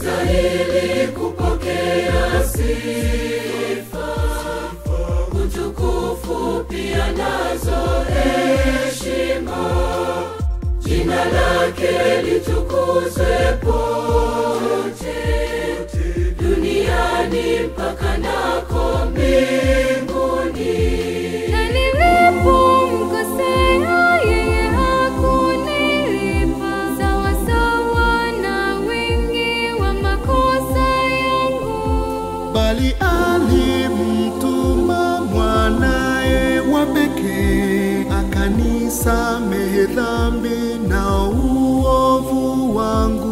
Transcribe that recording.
Unastahili kupokea sifa, utukufu pia nazo heshima. Jina lake litukuzwe pote duniani mpaka nako mbinguni. Alimtuma mwanae wa pekee akanisamehe dhambi na uovu wangu.